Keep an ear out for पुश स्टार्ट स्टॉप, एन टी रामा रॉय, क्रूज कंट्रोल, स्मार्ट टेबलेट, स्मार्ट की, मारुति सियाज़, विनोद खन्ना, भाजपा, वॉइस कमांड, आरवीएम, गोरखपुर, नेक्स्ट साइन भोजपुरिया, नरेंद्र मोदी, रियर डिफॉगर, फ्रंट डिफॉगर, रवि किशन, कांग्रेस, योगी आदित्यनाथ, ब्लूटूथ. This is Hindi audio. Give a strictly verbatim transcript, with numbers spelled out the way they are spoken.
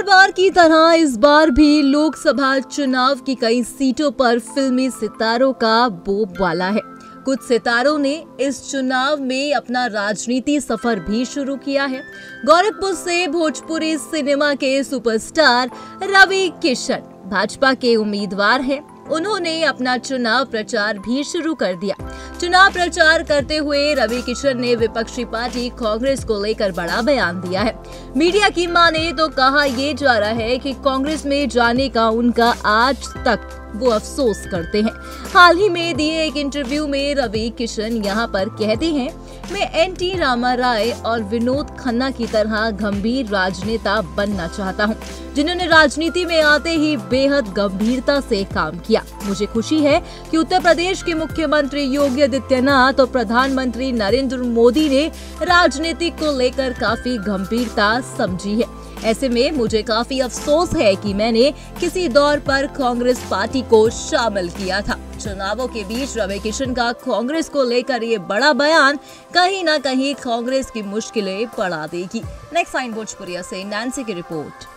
हर बार की तरह इस बार भी लोकसभा चुनाव की कई सीटों पर फिल्मी सितारों का बोलबाला है। कुछ सितारों ने इस चुनाव में अपना राजनीति सफर भी शुरू किया है। गोरखपुर से भोजपुरी सिनेमा के सुपरस्टार रवि किशन भाजपा के उम्मीदवार हैं। उन्होंने अपना चुनाव प्रचार भी शुरू कर दिया। चुनाव प्रचार करते हुए रवि किशन ने विपक्षी पार्टी कांग्रेस को लेकर बड़ा बयान दिया है। मीडिया की माने तो कहा यह जा रहा है कि कांग्रेस में जाने का उनका आज तक वो अफसोस करते हैं। हाल ही में दिए एक इंटरव्यू में रवि किशन यहाँ पर कहते हैं, मैं एन टी रामा रॉय और विनोद खन्ना की तरह गंभीर राजनेता बनना चाहता हूँ, जिन्होंने राजनीति में आते ही बेहद गंभीरता से काम किया। मुझे खुशी है कि उत्तर प्रदेश के मुख्यमंत्री योगी आदित्यनाथ और प्रधानमंत्री नरेंद्र मोदी ने राजनीति को लेकर काफी गंभीरता समझी है। ऐसे में मुझे काफी अफसोस है कि मैंने किसी दौर पर कांग्रेस पार्टी को शामिल किया था। चुनावों के बीच रवि किशन का कांग्रेस को लेकर ये बड़ा बयान कहीं ना कहीं कांग्रेस की मुश्किलें बढ़ा देगी। नेक्स्ट साइन भोजपुरिया से नैन्सी की रिपोर्ट।